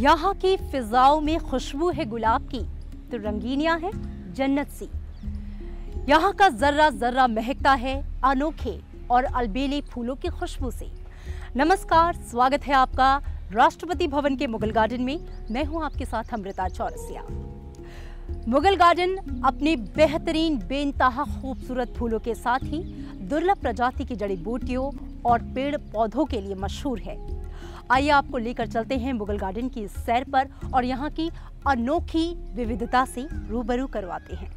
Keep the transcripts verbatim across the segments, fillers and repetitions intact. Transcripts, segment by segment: यहाँ की फिजाओं में खुशबू है गुलाब की, तो रंगीनियाँ हैं जन्नत सी। यहाँ का जर्रा जर्रा महकता है अनोखे और अलबेले फूलों की खुशबू से। नमस्कार, स्वागत है आपका राष्ट्रपति भवन के मुगल गार्डन में। मैं हूँ आपके साथ अमृता चौरसिया। मुगल गार्डन अपने बेहतरीन बेनतहा खूबसूरत फूलों के साथ ही दुर्लभ प्रजाति की जड़ी बूटियों और पेड़ पौधों के लिए मशहूर है। आइए आपको लेकर चलते हैं मुगल गार्डन की इस सैर पर और यहाँ की अनोखी विविधता से रूबरू करवाते हैं।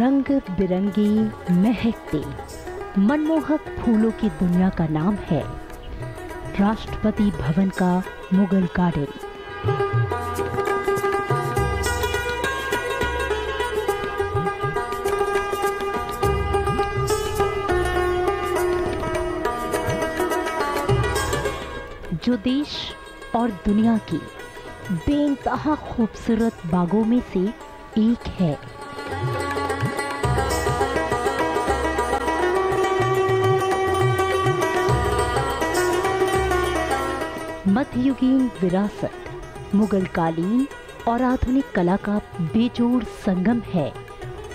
रंग बिरंगी महकती मनमोहक फूलों की दुनिया का नाम है राष्ट्रपति भवन का मुगल गार्डन। जो देश और दुनिया की बेइंतहा खूबसूरत बागों में से एक है। मध्ययुगीन विरासत, मुगल कालीन और आधुनिक कला का बेजोड़ संगम है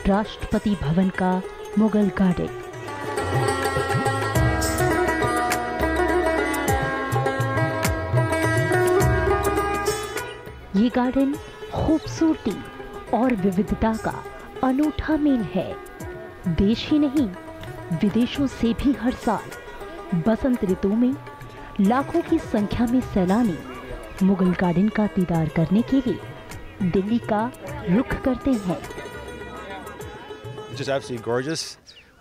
राष्ट्रपति भवन का मुगल गार्डन। ये गार्डन खूबसूरती और विविधता का अनूठा मेल है। देश ही नहीं विदेशों से भी हर साल बसंत ऋतु में लाखों की संख्या में सैलानी मुगल गार्डन का दीदार करने के लिए दिल्ली का रुख करते हैं। Just absolutely gorgeous.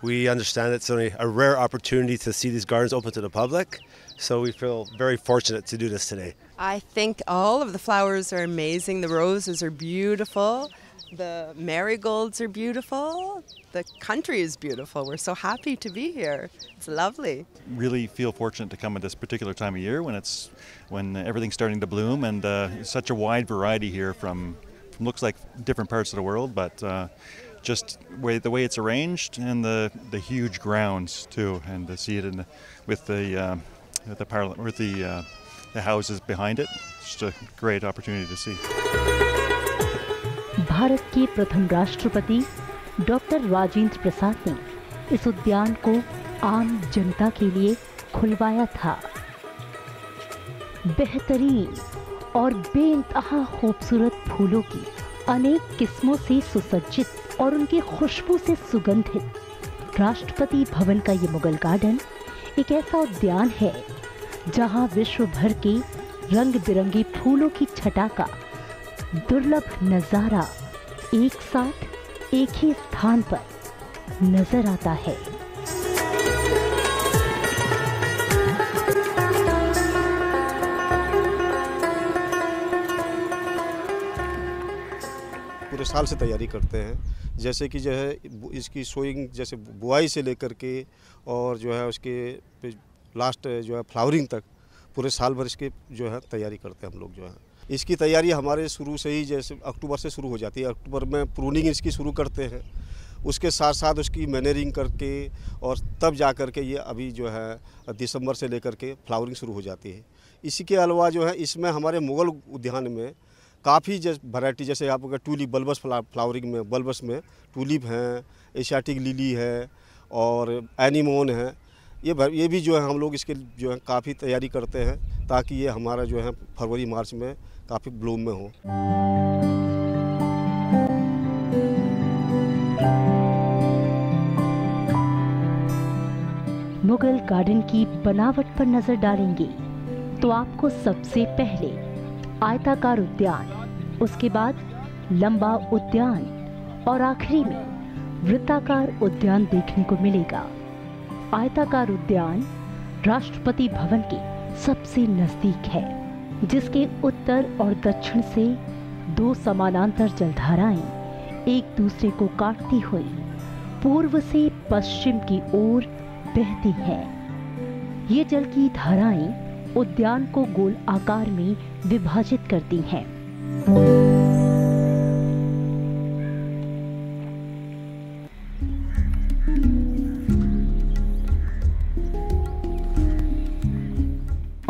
We understand it's only a rare opportunity to see these gardens open to the public, so we feel very fortunate to do this today. I think all of the flowers are amazing. The roses are beautiful. The marigolds are beautiful. The country is beautiful. We're so happy to be here. It's lovely. Really feel fortunate to come at this particular time of year when it's when everything's starting to bloom, and uh, such a wide variety here from, from looks like different parts of the world, but uh, just way, the way it's arranged and the the huge grounds too, and to see it in the, with the uh, with the parliament with the uh, the houses behind it. Just a great opportunity to see. Bharat के प्रथम राष्ट्रपति doctor Rajendra Prasad ने इस उद्यान को आम जनता के लिए खुलवाया था। बेहतरीन और बेइंतहा खूबसूरत फूलों की अनेक किस्मों से सुसज्जित और उनकी खुशबू से सुगंधित राष्ट्रपति भवन का ये मुगल गार्डन एक ऐसा उद्यान है जहां विश्व भर के रंग बिरंगे फूलों की छटा का दुर्लभ नज़ारा एक साथ एक ही स्थान पर नजर आता है। पूरे साल से तैयारी करते हैं, जैसे कि जो है इसकी सोइंग, जैसे बुआई से लेकर के और जो है उसके लास्ट जो है फ्लावरिंग तक पूरे साल भर इसके जो है तैयारी करते हैं हम लोग। जो है इसकी तैयारी हमारे शुरू से ही, जैसे अक्टूबर से शुरू हो जाती है। अक्टूबर में प्रूनिंग इसकी शुरू करते हैं, उसके साथ साथ उसकी मैनरिंग करके और तब जा कर के ये अभी जो है दिसंबर से लेकर के फ्लावरिंग शुरू हो जाती है। इसी के अलावा जो है इसमें हमारे मुग़ल उद्यान में काफ़ी वैरायटी, जैसे आपका ट्यूलिप बल्बस फ्लावरिंग में बल्बस में ट्यूलिप हैं, एशियाटिक लिली है और एनीमोन है। ये ये भी जो है हम लोग इसके जो है काफ़ी तैयारी करते हैं ताकि ये हमारा जो है फरवरी मार्च में काफ़ी ब्लूम में हो। मुगल गार्डन की बनावट पर नजर डालेंगे तो आपको सबसे पहले आयताकार उद्यान, उसके बाद लंबा उद्यान और आखिरी में वृत्ताकार उद्यान देखने को मिलेगा। आयताकार उद्यान राष्ट्रपति भवन के सबसे नजदीक है, जिसके उत्तर और दक्षिण से दो समानांतर जलधाराएं एक दूसरे को काटती हुई पूर्व से पश्चिम की ओर बहती है। ये जल की धाराएं उद्यान को गोल आकार में विभाजित करती हैं।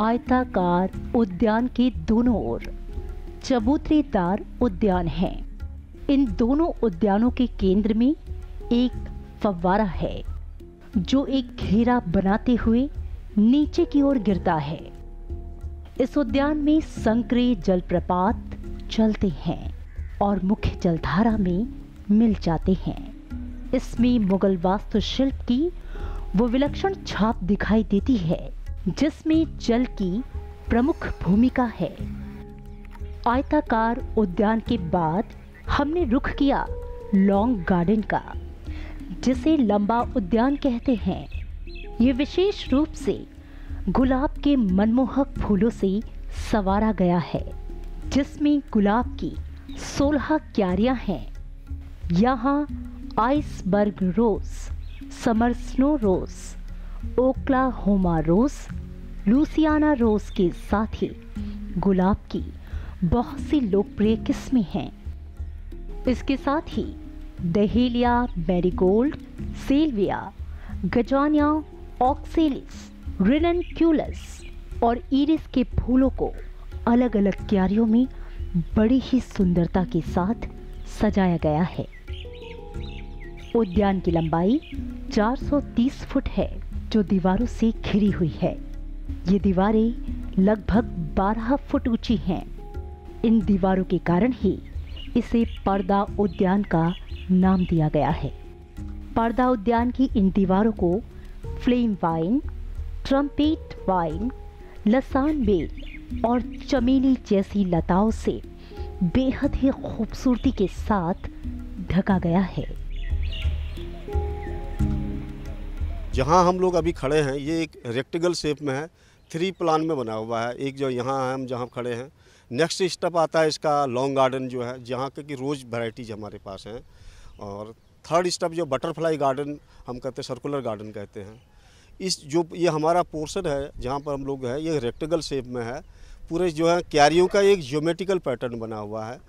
आयताकार उद्यान के दोनों ओर चबूतरेदार उद्यान है। इन दोनों उद्यानों के केंद्र में एक फव्वारा है जो एक घेरा बनाते हुए नीचे की ओर गिरता है। इस उद्यान में संकरे जलप्रपात चलते हैं और मुख्य जलधारा में मिल जाते हैं। इसमें मुगल वास्तुशिल्प की वो विलक्षण छाप दिखाई देती है जिसमें जल की प्रमुख भूमिका है। आयताकार उद्यान के बाद हमने रुख किया लॉन्ग गार्डन का, जिसे लंबा उद्यान कहते हैं। ये विशेष रूप से गुलाब के मनमोहक फूलों से संवारा गया है, जिसमें गुलाब की सोलह क्यारियां हैं। यहाँ iceberg rose, summer snow rose, Oklahoma rose, Louisiana rose के साथ ही गुलाब की बहुत सी लोकप्रिय किस्में हैं। इसके साथ ही dahlia, marigold, salvia, gazania, oxalis, ranunculus और इरिस के फूलों को अलग अलग क्यारियों में बड़ी ही सुंदरता के साथ सजाया गया है। उद्यान की लंबाई चार सौ तीस फुट है जो दीवारों से घिरी हुई है। ये दीवारें लगभग बारह फुट ऊंची हैं। इन दीवारों के कारण ही इसे पर्दा उद्यान का नाम दिया गया है। पर्दा उद्यान की इन दीवारों को फ्लेम वाइन, ट्रम्पेट वाइन, लसान बेल और चमेली जैसी लताओं से बेहद ही खूबसूरती के साथ ढका गया है। जहाँ हम लोग अभी खड़े हैं ये एक रेक्टेंगल शेप में है, थ्री प्लान में बना हुआ है। एक जो यहाँ है हम जहाँ खड़े हैं, नेक्स्ट स्टेप आता है इसका लॉन्ग गार्डन जो है, जहाँ की रोज़ वैरायटीज हमारे पास हैं। और थर्ड स्टेप जो बटरफ्लाई गार्डन हम कहते हैं, सर्कुलर गार्डन कहते हैं। इस जो ये हमारा पोर्शन है जहाँ पर हम लोग हैं, ये रेक्टेंगल शेप में है। पूरे जो है क्यारियों का एक ज्योमेट्रिकल पैटर्न बना हुआ है।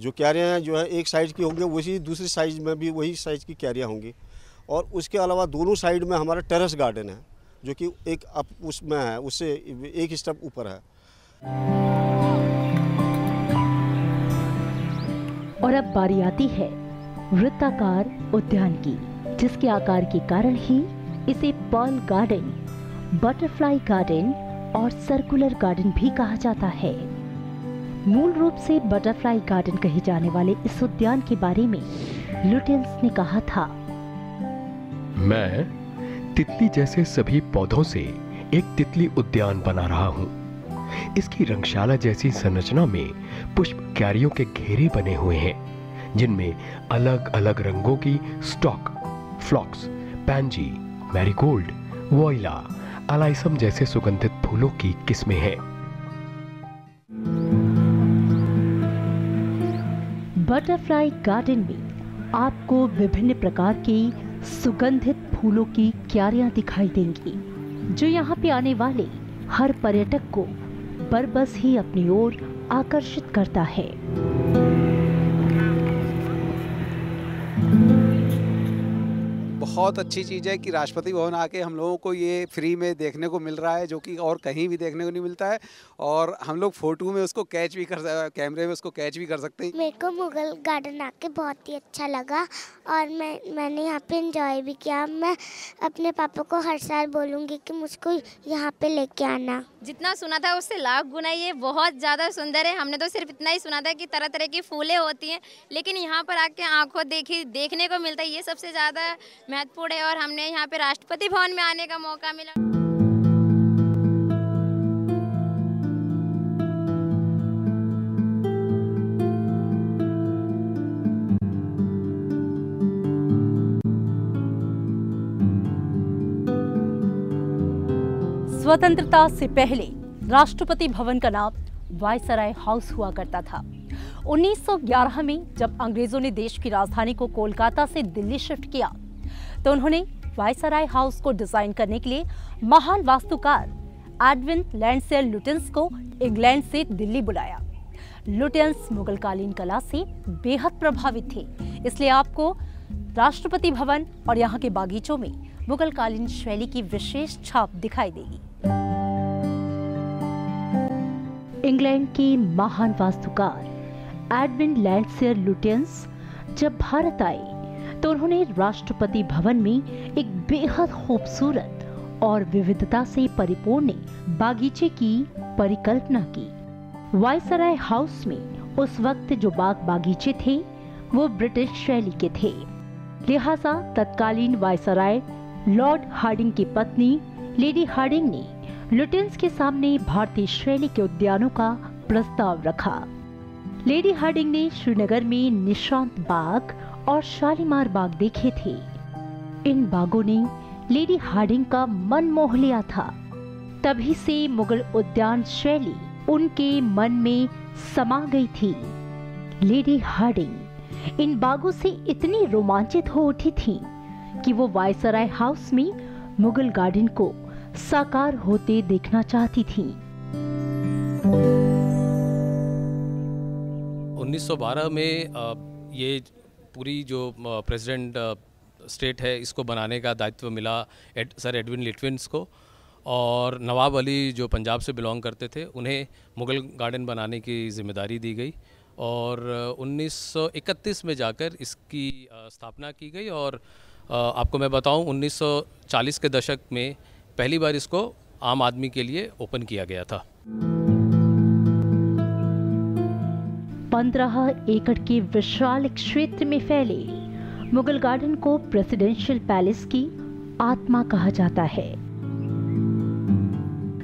जो क्यारियाँ जो है एक साइड की होंगी, वैसी दूसरी साइड में भी वही साइज की क्यारियाँ होंगी। और उसके अलावा दोनों साइड में हमारा टेरेस गार्डन है जो कि एक अप उसमें है, उससे एक स्टेप ऊपर है। और अब बारी आती है वृत्ताकार उद्यान की, जिसके आकार के कारण ही इसे पर्ल गार्डन, बटरफ्लाई गार्डन और सर्कुलर गार्डन भी कहा जाता है। मूल रूप से बटरफ्लाई गार्डन कहे जाने वाले इस उद्यान के बारे में लुटियंस ने कहा था, मैं तितली जैसे सभी पौधों से एक तितली उद्यान बना रहा हूँ। इसकी रंगशाला जैसी संरचना में पुष्प क्यारियों के घेरे बने हुए हैं जिनमें अलग अलग रंगों की stock, phlox, pansy, marigold, viola, alyssum जैसे सुगंधित फूलों की किस्में हैं। बटरफ्लाई गार्डन में आपको विभिन्न प्रकार की सुगंधित फूलों की क्यारियां दिखाई देंगी जो यहाँ पे आने वाले हर पर्यटक को बरबस ही अपनी ओर आकर्षित करता है। बहुत अच्छी चीज़ है कि राष्ट्रपति भवन आके हम लोगों को ये फ्री में देखने को मिल रहा है जो कि और कहीं भी देखने को नहीं मिलता है। और हम लोग फोटो में उसको कैच भी कर सकते, कैमरे में उसको कैच भी कर सकते हैं। मेरे को मुगल गार्डन आके बहुत ही अच्छा लगा और मैं मैंने यहाँ पे एंजॉय भी किया। मैं अपने पापा को हर साल बोलूँगी कि मुझको यहाँ पे लेके आना। जितना सुना था उससे लाख गुना ये बहुत ज़्यादा सुंदर है। हमने तो सिर्फ इतना ही सुना था कि तरह तरह की फूलें होती हैं, लेकिन यहाँ पर आके आँखों देखी देखने को मिलता है, ये सबसे ज़्यादा महत्वपूर्ण है। और हमने यहाँ पे राष्ट्रपति भवन में आने का मौका मिला। स्वतंत्रता से पहले राष्ट्रपति भवन का नाम वायसराय हाउस हुआ करता था। उन्नीस सौ ग्यारह में जब अंग्रेजों ने देश की राजधानी को कोलकाता से दिल्ली शिफ्ट किया तो उन्होंने वायसराय हाउस को डिजाइन करने के लिए महान वास्तुकार एडविन लैंडसे लुटियंस को इंग्लैंड से दिल्ली बुलाया। लुटियंस मुगलकालीन कला से बेहद प्रभावित थे, इसलिए आपको राष्ट्रपति भवन और यहाँ के बागीचों में मुगलकालीन शैली की विशेष छाप दिखाई देगी। इंग्लैंड के महान वास्तुकार एडविन लैंडसे लुटियंस जब भारत आए तो उन्होंने राष्ट्रपति भवन में एक बेहद खूबसूरत और विविधता से परिपूर्ण बागीचे की परिकल्पना की। वायसराय हाउस में उस वक्त जो बाग बागीचे थे वो ब्रिटिश शैली के थे, लिहाजा तत्कालीन वायसराय लॉर्ड हार्डिंग की पत्नी लेडी हार्डिंग ने लुटियंस के सामने भारतीय शैली के उद्यानों का प्रस्ताव रखा। लेडी हार्डिंग ने श्रीनगर में निशांत बाग और शालीमार बाग देखे थे। इन बागों ने लेडी हार्डिंग का मन मोह लिया था, तभी से मुगल उद्यान शैली उनके मन में समा गई थी। लेडी हार्डिंग इन बागों से इतनी रोमांचित हो उठी थी कि वो वायसराय हाउस में मुगल गार्डन को साकार होते देखना चाहती थीं। उन्नीस सौ बारह में ये पूरी जो प्रेसिडेंट स्टेट है इसको बनाने का दायित्व मिला एड, सर एडविन लुटियंस को, और नवाब अली जो पंजाब से बिलोंग करते थे उन्हें मुग़ल गार्डन बनाने की जिम्मेदारी दी गई और उन्नीस सौ इकतीस में जाकर इसकी स्थापना की गई। और आपको मैं बताऊं उन्नीस सौ चालीस के दशक में पहली बार इसको आम आदमी के लिए ओपन किया गया था। पंद्रह एकड़ के विशाल क्षेत्र में फैले मुगल गार्डन को प्रेसिडेंशियल पैलेस की आत्मा कहा जाता है।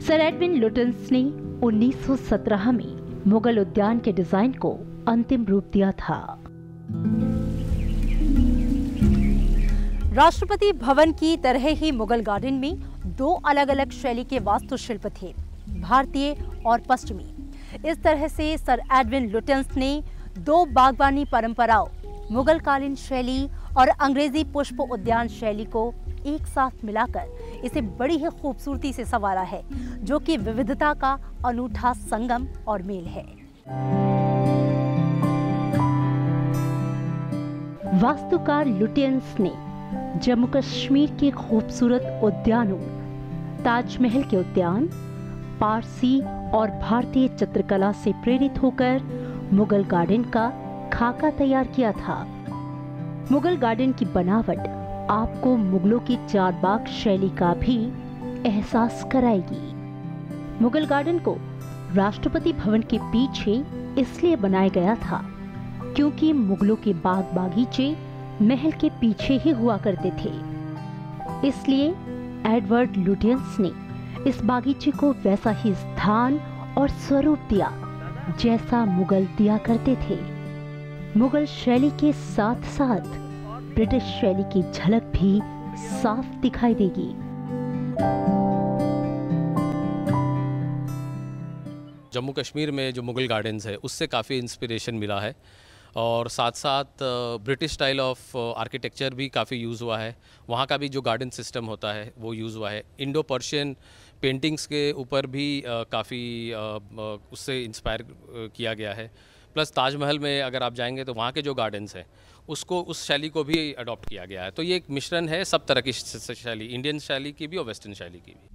सर एडविन लुटियंस ने उन्नीस सौ सत्रह में मुगल उद्यान के डिजाइन को अंतिम रूप दिया था। राष्ट्रपति भवन की तरह ही मुगल गार्डन में दो अलग अलग शैली के वास्तुशिल्प थे, भारतीय और पश्चिमी। इस तरह से सर एडविन लुटियंस ने दो बागवानी परंपराओं, मुगलकालीन शैली और अंग्रेजी पुष्प उद्यान शैली को एक साथ मिलाकर इसे बड़ी ही खूबसूरती से संवारा है, जो कि विविधता का अनूठा संगम और मेल है। वास्तुकार लुटियंस ने जम्मू कश्मीर के खूबसूरत उद्यानों, ताजमहल के उद्यान, पारसी और भारतीय चित्रकला से प्रेरित होकर मुगल गार्डन का खाका तैयार किया था। मुगल गार्डन की बनावट आपको मुगलों की चारबाग शैली का भी एहसास कराएगी। मुगल गार्डन को राष्ट्रपति भवन के पीछे इसलिए बनाया गया था क्योंकि मुगलों के बाग बागीचे महल के पीछे ही हुआ करते थे, इसलिए एडवर्ड लुटियंस ने इस बागीचे को वैसा ही स्थान और स्वरूप दिया जैसा मुगल दिया करते थे। मुगल शैली के साथ साथ ब्रिटिश शैली की झलक भी साफ दिखाई देगी। जम्मू कश्मीर में जो मुगल गार्डन्स है उससे काफ़ी इंस्पिरेशन मिला है और साथ साथ ब्रिटिश स्टाइल ऑफ आर्किटेक्चर भी काफ़ी यूज़ हुआ है। वहाँ का भी जो गार्डन सिस्टम होता है वो यूज़ हुआ है। इंडो पर्शियन पेंटिंग्स के ऊपर भी काफ़ी उससे इंस्पायर किया गया है। प्लस ताजमहल में अगर आप जाएंगे तो वहाँ के जो गार्डन्स हैं उसको उस शैली को भी अडॉप्ट किया गया है। तो ये एक मिश्रण है सब तरह की शैली, इंडियन शैली की भी और वेस्टर्न शैली की भी।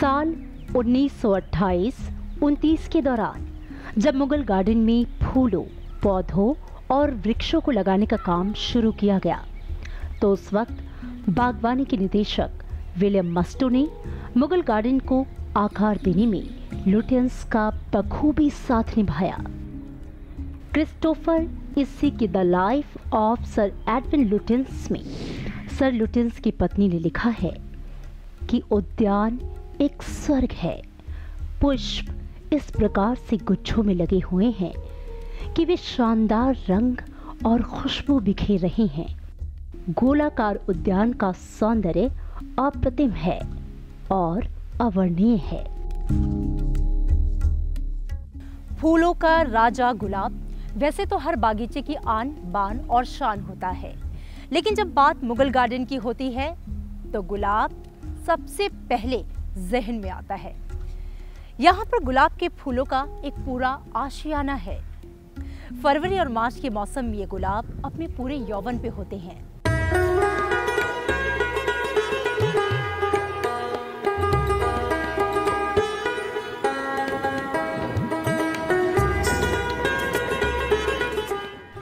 साल उन्नीस सौ अट्ठाईस उनतीस के दौरान जब मुगल गार्डन में फूलों, पौधों और वृक्षों को लगाने का काम शुरू किया गया तो उस वक्त बागवानी के निदेशक विलियम मस्टो ने मुगल गार्डन को आकार देने में लुटियंस का बखूबी साथ निभाया। क्रिस्टोफर इसी की the life of sir Edwin Lutyens में सर लुटियंस की पत्नी ने लिखा है कि उद्यान एक स्वर्ग है। पुष्प इस प्रकार से गुच्छों में लगे हुए हैं कि वे शानदार रंग और खुशबू बिखेर रहे हैं। गोलाकार उद्यान का सौंदर्य अप्रतिम है और अवर्णीय है। फूलों का राजा गुलाब। वैसे तो हर बागीचे की आन बान और शान होता है, लेकिन जब बात मुगल गार्डन की होती है तो गुलाब सबसे पहले जहन में आता है। यहाँ पर गुलाब के फूलों का एक पूरा आशियाना है। फरवरी और मार्च के मौसम में ये गुलाब अपने पूरे यौवन पे होते हैं।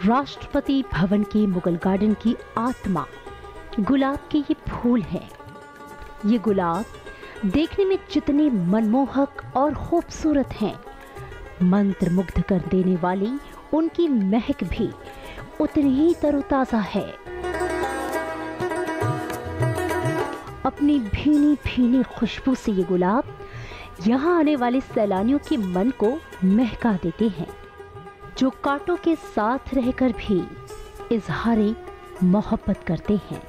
राष्ट्रपति भवन के मुगल गार्डन की आत्मा गुलाब के ये फूल हैं। ये गुलाब देखने में जितने मनमोहक और खूबसूरत हैं, मंत्रमुग्ध कर देने वाली उनकी महक भी उतनी ही तरोताजा है। अपनी भीनी भीनी खुशबू से ये गुलाब यहाँ आने वाले सैलानियों के मन को महका देते हैं, जो कांटों के साथ रहकर भी इजहारे मोहब्बत करते हैं।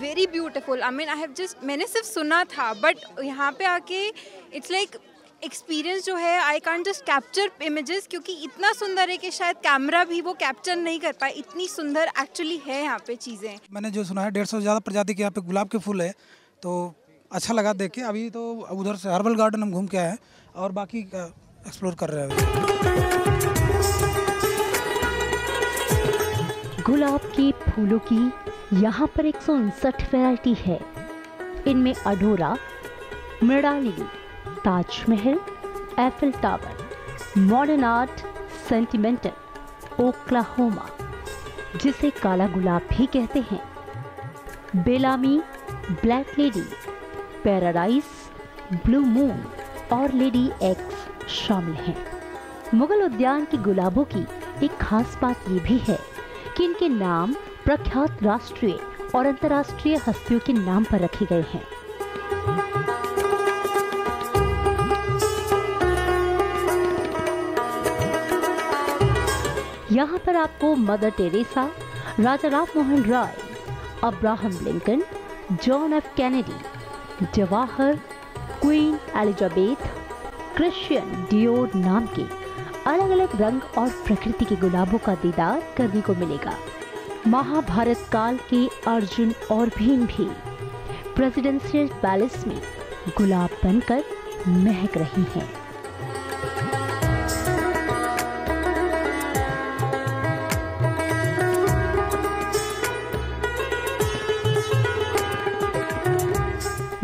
Very beautiful. I mean I have just मैंने सिर्फ सुना था, बट यहाँ पे आके इट्स लाइक एक्सपीरियंस जो है, I can't just capture images, क्योंकि इतना सुंदर है कि शायद कैमरा भी वो कैप्चर नहीं कर पाए। इतनी सुंदर एक्चुअली है यहाँ पे चीज़ें। मैंने जो सुना है डेढ़ सौ से ज़्यादा प्रजाति के यहाँ पे गुलाब के फूल है, तो अच्छा लगा देख के। अभी तो उधर से हर्बल गार्डन हम घूम के आए हैं और बाकी एक्सप्लोर कर रहे हैं। गुलाब के फूलों की यहाँ पर एक सौ उनसठ वैरायटी है। इनमें Adora, Mrinali, Taj Mahal, Eiffel tower, modern art, sentimental, Oklahoma जिसे काला गुलाब भी कहते हैं, Bellamy, black lady, paradise, blue moon और लेडी एक्स शामिल हैं। मुगल उद्यान के गुलाबों की एक खास बात ये भी है कि इनके नाम प्रख्यात राष्ट्रीय और अंतर्राष्ट्रीय हस्तियों के नाम पर रखे गए हैं। यहाँ पर आपको Mother Teresa, Raja Ram Mohan Roy, Abraham Lincoln, John F Kennedy, Jawahar, queen Elizabeth, Christian Dior नाम के अलग अलग रंग और प्रकृति के गुलाबों का दीदार करने को मिलेगा। महाभारत काल के अर्जुन और भीम भी प्रेसिडेंशियल पैलेस में गुलाब बनकर महक रही हैं।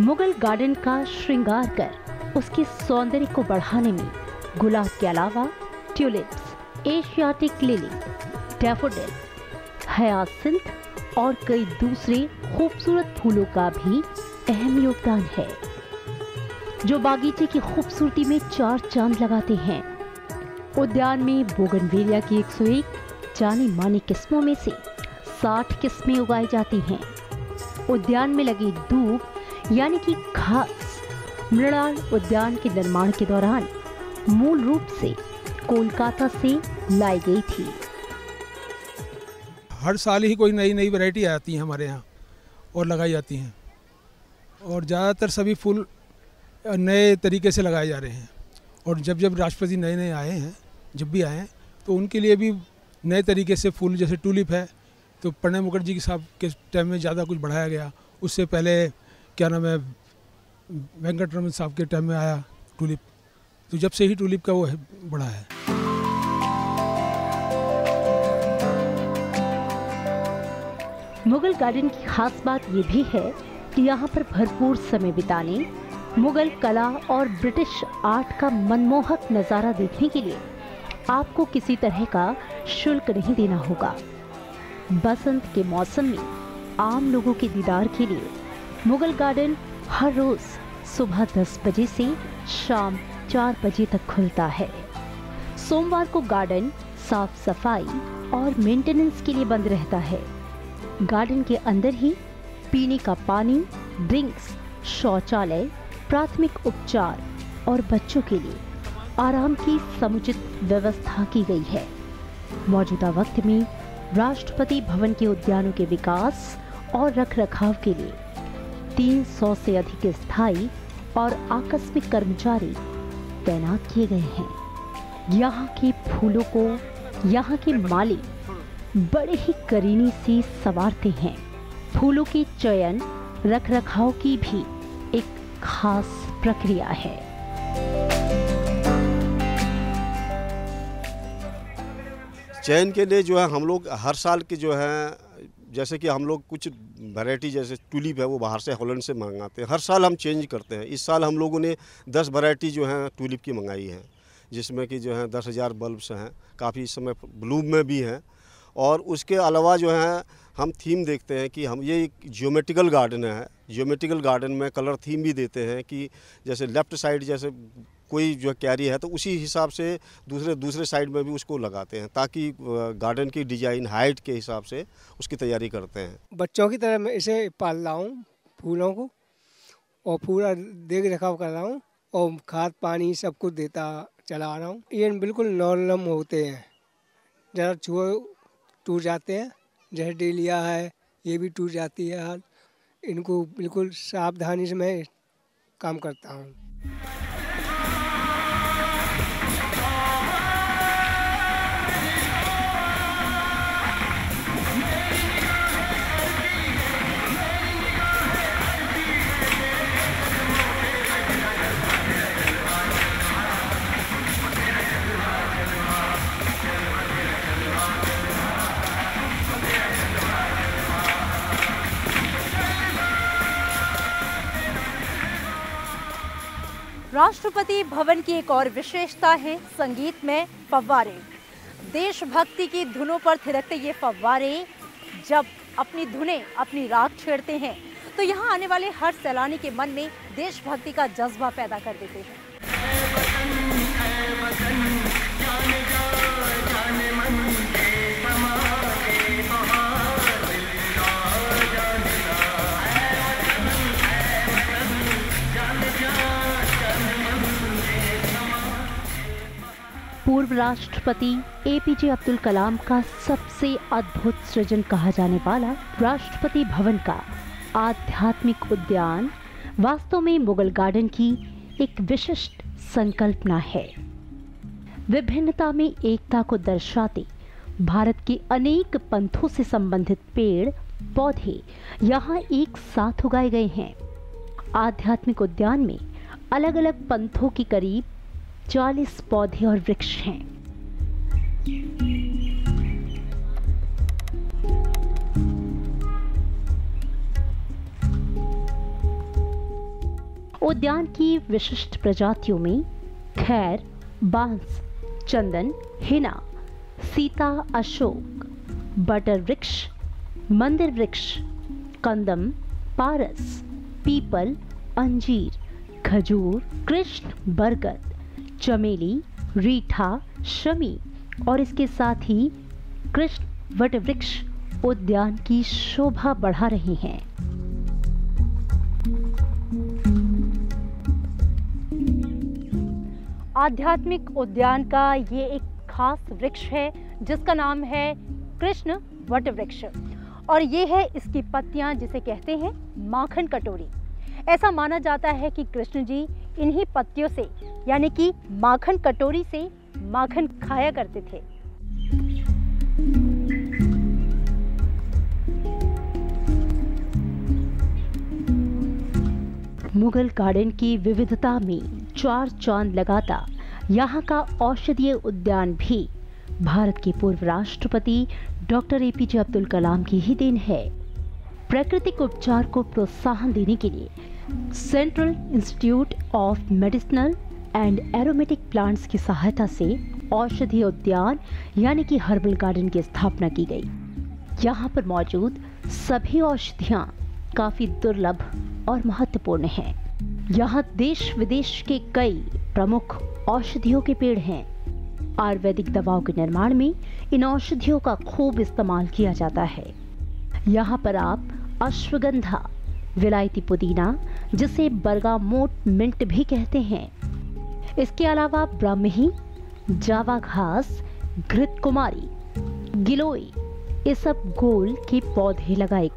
मुगल गार्डन का श्रृंगार कर उसके सौंदर्य को बढ़ाने में गुलाब के अलावा tulips, Asiatic lily, daffodil, hyacinth और कई दूसरे खूबसूरत फूलों का भी अहम योगदान है, जो बागीचे की खूबसूरती में चार चांद लगाते हैं। उद्यान में बोगनवेलिया की एक सौ एक जानी मानी किस्मों में से साठ किस्में उगाई जाती हैं। उद्यान में लगी दूब यानी कि घास मृणाल उद्यान के निर्माण के दौरान मूल रूप से कोलकाता से लाई गई थी। हर साल ही कोई नई नई वैरायटी आती है हमारे यहाँ और लगाई जाती हैं, और ज़्यादातर सभी फूल नए तरीके से लगाए जा रहे हैं। और जब जब राष्ट्रपति नए नए आए हैं, जब भी आए हैं, तो उनके लिए भी नए तरीके से फूल, जैसे टूलिप है तो प्रणब मुखर्जी के साहब के टाइम में ज़्यादा कुछ बढ़ाया गया। उससे पहले क्या नाम है, वेंकट रमन साहब के टाइम में आया टूलिप, तो जब से ही टूलिप का वो है, बड़ा है। मुगल गार्डन की खास बात ये भी है कि यहाँ पर भरपूर समय बिताने, मुगल कला और ब्रिटिश आर्ट का मनमोहक नज़ारा देखने के लिए आपको किसी तरह का शुल्क नहीं देना होगा। बसंत के मौसम में आम लोगों के दीदार के लिए मुगल गार्डन हर रोज सुबह दस बजे से शाम चार बजे तक खुलता है। सोमवार को गार्डन साफ सफाई और मेंटेनेंस के लिए बंद रहता है। गार्डन के अंदर ही पीने का पानी, ड्रिंक्स, शौचालय, प्राथमिक उपचार और बच्चों के लिए आराम की समुचित व्यवस्था की गई है। मौजूदा वक्त में राष्ट्रपति भवन के उद्यानों के विकास और रखरखाव के लिए तीन सौ से अधिक स्थायी और आकस्मिक कर्मचारी तैनात किए गए हैं। यहाँ के फूलों को यहाँ के माली बड़े ही करीनी से संवारते हैं। फूलों के चयन रखरखाव की भी एक खास प्रक्रिया है। चयन के लिए जो है हम लोग हर साल के जो है जैसे कि हम लोग कुछ वैरायटी जैसे टूलिप है वो बाहर से हॉलैंड से मंगाते हैं। हर साल हम चेंज करते हैं। इस साल हम लोगों ने दस वैरायटी जो है टूलिप की मंगाई है, जिसमें कि जो है दस हज़ार बल्ब्स हैं, काफ़ी इस समय ब्लूम में भी हैं। और उसके अलावा जो है हम थीम देखते हैं कि हम ये एक ज्योमेट्रिकल गार्डन है, ज्योमेट्रिकल गार्डन में कलर थीम भी देते हैं कि जैसे लेफ्ट साइड जैसे कोई जो कैरी है तो उसी हिसाब से दूसरे दूसरे साइड में भी उसको लगाते हैं, ताकि गार्डन की डिजाइन हाइट के हिसाब से उसकी तैयारी करते हैं। बच्चों की तरह मैं इसे पाल रहा हूँ फूलों को, और पूरा देख रखाव कर रहा हूँ और खाद पानी सब कुछ देता चला रहा हूँ। ये बिल्कुल नॉर्मल होते हैं, ज़रा छुए टूट जाते हैं, जैसे डेलिया है ये भी टूट जाती है। हाल इनको बिल्कुल सावधानी से मैं काम करता हूँ। राष्ट्रपति भवन की एक और विशेषता है संगीत में फव्वारे। देशभक्ति की धुनों पर थिरकते ये फव्वारे जब अपनी धुनें अपनी राग छेड़ते हैं तो यहाँ आने वाले हर सैलानी के मन में देशभक्ति का जज्बा पैदा कर देते हैं। पूर्व राष्ट्रपति एपीजे अब्दुल कलाम का सबसे अद्भुत सृजन कहा जाने वाला राष्ट्रपति भवन का आध्यात्मिक उद्यान वास्तव में मुगल गार्डन की एक विशिष्ट संकल्पना है। विभिन्नता में एकता को दर्शाते भारत के अनेक पंथों से संबंधित पेड़ पौधे यहाँ एक साथ उगाए गए हैं। आध्यात्मिक उद्यान में अलग अलग पंथों के करीब चालीस पौधे और वृक्ष हैं। उद्यान की विशिष्ट प्रजातियों में खैर, बांस, चंदन, हिना, सीता, अशोक, बटर वृक्ष, मंदिर वृक्ष, कंदम, पारस, पीपल, अंजीर, खजूर, कृष्ण, बरगद, चमेली, रीठा, शमी और इसके साथ ही कृष्ण वटवृक्ष उद्यान की शोभा बढ़ा रहे हैं। आध्यात्मिक उद्यान का ये एक खास वृक्ष है जिसका नाम है कृष्ण वटवृक्ष और ये है इसकी पत्तियां जिसे कहते हैं माखन कटोरी। ऐसा माना जाता है कि कृष्ण जी इन्हीं पत्तियों से यानी कि माखन कटोरी से माखन खाया करते थे। मुगल गार्डन की विविधता में चार चांद लगाता यहाँ का औषधीय उद्यान भी भारत के पूर्व राष्ट्रपति डॉक्टर एपीजे अब्दुल कलाम की ही देन है। प्राकृतिक उपचार को प्रोत्साहन देने के लिए central institute of medicinal and aromatic plants की सहायता से औषधीय उद्यान यानी कि हर्बल गार्डन की स्थापना की गई। यहाँ पर मौजूद सभी औषधियाँ काफ़ी दुर्लभ और महत्वपूर्ण हैं। यहाँ देश विदेश के कई प्रमुख औषधियों के पेड़ हैं। आयुर्वेदिक दवाओं के निर्माण में इन औषधियों का खूब इस्तेमाल किया जाता है। यहाँ पर आप अश्वगंधा, विलायती पुदीना जिसे बरगामोट मिंट भी कहते हैं, इसके अलावा ब्राह्मी, जावा घास, घृत कुमारी, गिलोई, ये सब गोल के पौधे लगाए।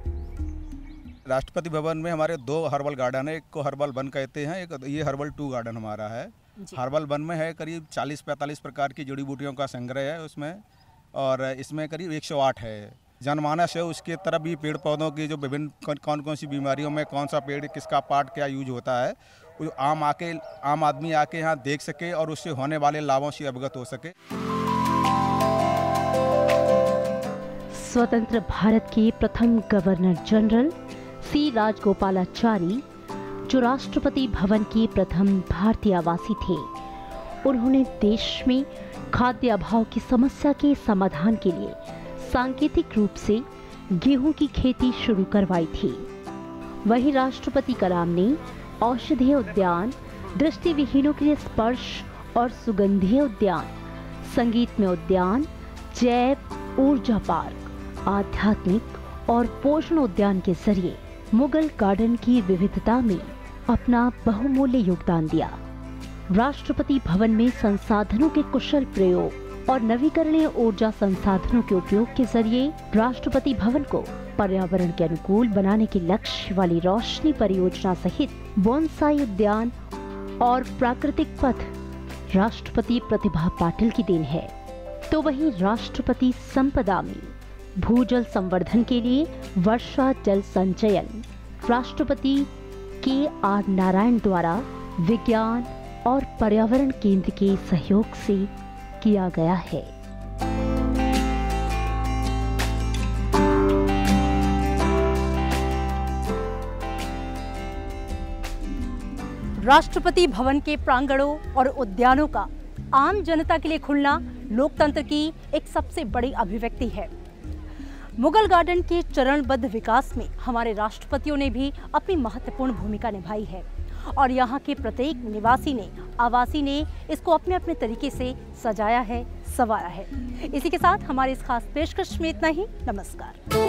राष्ट्रपति भवन में हमारे दो हर्बल गार्डन है, एक को हर्बल वन कहते हैं, एक ये हर्बल टू गार्डन हमारा है। हर्बल वन में है करीब चालीस पैंतालीस प्रकार की जड़ी बूटियों का संग्रह है उसमें, और इसमें करीब एक सौ आठ है। जनमानस है उसके तरफ भी पेड़ पौधों की जो विभिन्न कौन कौन सी बीमारियों में कौन सा पेड़ किसका पार्ट क्या यूज होता है, जो आम आके आम आदमी आके यहाँ देख सके और उससे होने वाले लाभों से अवगत हो सके। स्वतंत्र भारत के प्रथम गवर्नर जनरल सी राजगोपालाचारी जो राष्ट्रपति भवन के प्रथम भारतीय आवासी थे, उन्होंने देश में खाद्य अभाव की समस्या के समाधान के लिए सांकेतिक रूप से गेहूं की खेती शुरू करवाई थी। वहीं राष्ट्रपति कलाम ने औषधीय उद्यान, दृष्टिविहीनों के लिए स्पर्श और सुगंधीय उद्यान, संगीतमय उद्यान, जैव ऊर्जा पार्क, आध्यात्मिक और पोषण उद्यान के जरिए मुगल गार्डन की विविधता में अपना बहुमूल्य योगदान दिया। राष्ट्रपति भवन में संसाधनों के कुशल प्रयोग और नवीकरणीय ऊर्जा संसाधनों के उपयोग के जरिए राष्ट्रपति भवन को पर्यावरण के अनुकूल बनाने के लक्ष्य वाली रोशनी परियोजना सहित बोनसाई उद्यान और प्राकृतिक पथ राष्ट्रपति प्रतिभा पाटिल की देन है। तो वहीं राष्ट्रपति संपदा में भूजल संवर्धन के लिए वर्षा जल संचयन राष्ट्रपति के आर नारायण द्वारा विज्ञान और पर्यावरण केंद्र के सहयोग से किया गया है। राष्ट्रपति भवन के प्रांगणों और उद्यानों का आम जनता के लिए खुलना लोकतंत्र की एक सबसे बड़ी अभिव्यक्ति है। मुगल गार्डन के चरणबद्ध विकास में हमारे राष्ट्रपतियों ने भी अपनी महत्वपूर्ण भूमिका निभाई है और यहाँ के प्रत्येक निवासी ने आवासी ने इसको अपने अपने तरीके से सजाया है, संवारा है। इसी के साथ हमारे इस खास पेशकश में इतना ही। नमस्कार।